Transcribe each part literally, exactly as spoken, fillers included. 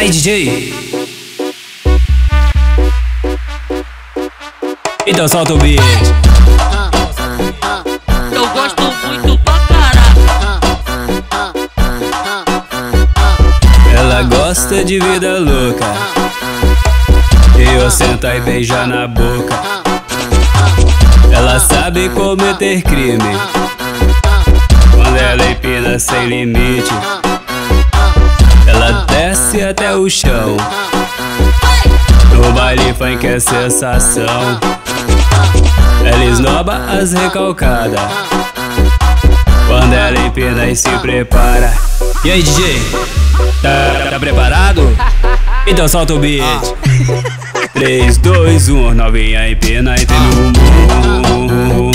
Ay, D J, então solta o beat. Eu gosto muito pra caralho. Ela gosta de vida louca, e eu sentar e beijar na boca. Ela sabe cometer crime, quando ela empina sem limite. Ela desce até o chão, no baile funk é sensação. Ela esnoba as recalcadas, quando ela empina e se prepara. E aí, D J, tá, tá preparado? Então solta o beat. Três, dois, um, novinha empina e tem meu bumbum.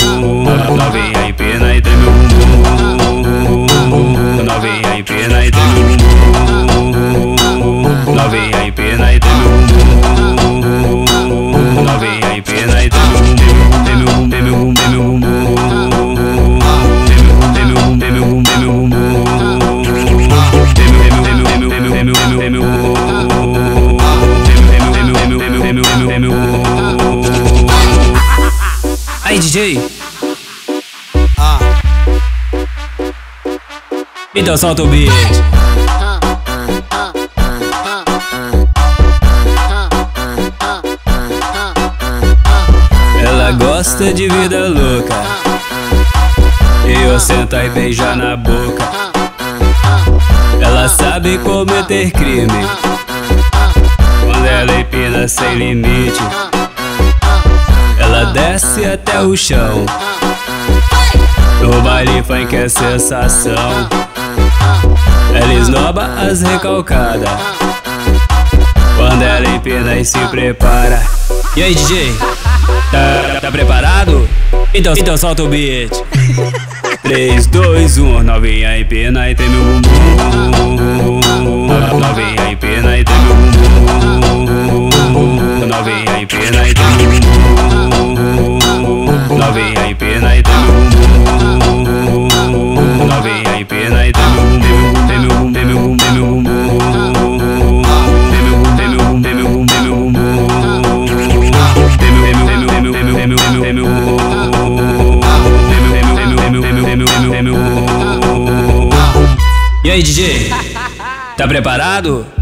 Novinha empina e tem meu bumbum. Novinha empina e tem meu bumbum. Novinha empina e tem meu bumbum. Novinha empina e tem meu bumbum. Tem meu bumbum, tem meu bumbum, tem meu bumbum, tem meu bumbum, tem meu bumbum, tem meu bumbum, tem meu bumbum, tem meu bumbum, tem meu bumbum. Aí, D J, ah, então solta o beat. Gosta de vida louca, e eu sentar e beijar na boca. Ela sabe cometer crime, quando ela empina sem limite. Ela desce até o chão, no baile funk é sensação. Ela esnoba as recalcadas, quando ela empina e se prepara. E aí, D J, Tá, tá preparado? Então, então solta o beat. Três, dois, um, novinha empina e tem meu bumbum. Novinha empina e tem meu bumbum. Novinha empina e tem meu bumbum. Novinha empina e tem meu bumbum. Novinha empina e tem meu bumbum. Tem meu bumbum, tem meu bumbum, tem meu bumbum. E aí, D J, tá preparado?